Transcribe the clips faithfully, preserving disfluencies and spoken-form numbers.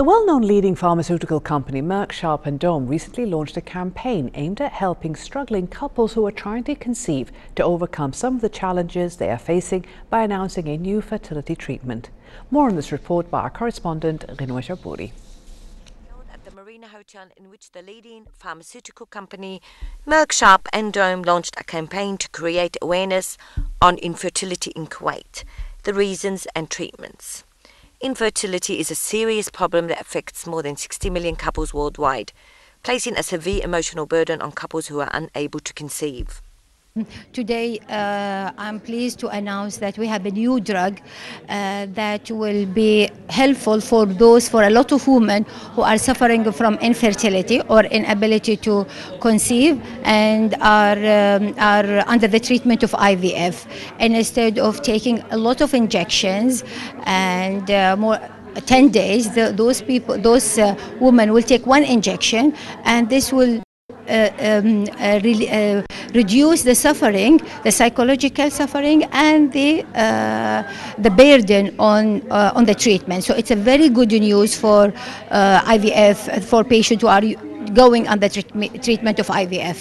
The well-known leading pharmaceutical company Merck Sharp and Dohme recently launched a campaign aimed at helping struggling couples who are trying to conceive to overcome some of the challenges they are facing by announcing a new fertility treatment. More on this report by our correspondent Ghinwa Sharpoori. At the Marina Hotel, in which the leading pharmaceutical company Merck Sharp and Dohme launched a campaign to create awareness on infertility in Kuwait, the reasons and treatments. Infertility is a serious problem that affects more than sixty million couples worldwide, placing a severe emotional burden on couples who are unable to conceive. Today, uh, I'm pleased to announce that we have a new drug uh, that will be helpful for those, for a lot of women who are suffering from infertility or inability to conceive and are, um, are under the treatment of I V F. And instead of taking a lot of injections and uh, more ten days, the, those people, those uh, women will take one injection, and this will Uh, um, uh, re uh, reduce the suffering, the psychological suffering, and the uh, the burden on uh, on the treatment. So it's a very good news for uh, I V F, for patients who are going under treat treatment of I V F.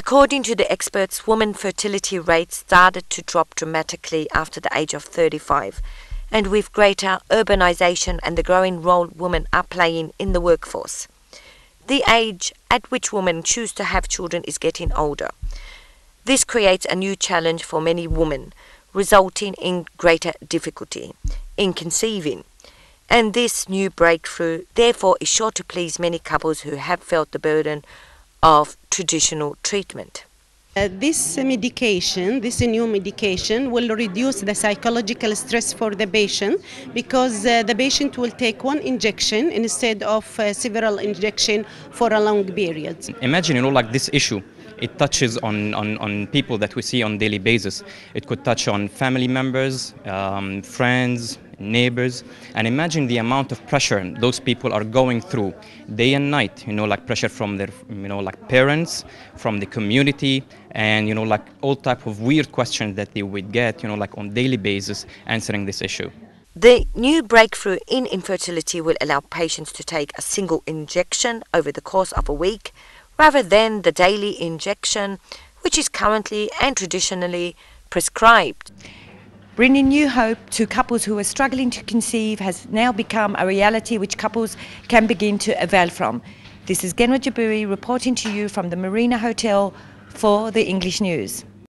According to the experts, women fertility rates started to drop dramatically after the age of thirty-five, and with greater urbanization and the growing role women are playing in the workforce. The age at which women choose to have children is getting older. This creates a new challenge for many women, resulting in greater difficulty in conceiving. And this new breakthrough, therefore, is sure to please many couples who have felt the burden of traditional treatment. Uh, this medication, this new medication, will reduce the psychological stress for the patient, because uh, the patient will take one injection instead of uh, several injections for a long period. Imagine, you know, like this issue, it touches on, on, on people that we see on a daily basis. It could touch on family members, um, friends, neighbors, and imagine the amount of pressure those people are going through day and night, you know, like pressure from their, you know, like parents, from the community, and, you know, like all type of weird questions that they would get, you know, like on daily basis, answering this issue. The new breakthrough in infertility will allow patients to take a single injection over the course of a week, rather than the daily injection, which is currently and traditionally prescribed. Bringing new hope to couples who are struggling to conceive has now become a reality which couples can begin to avail from. This is Ghinwa Jabouri reporting to you from the Marina Hotel for the English News.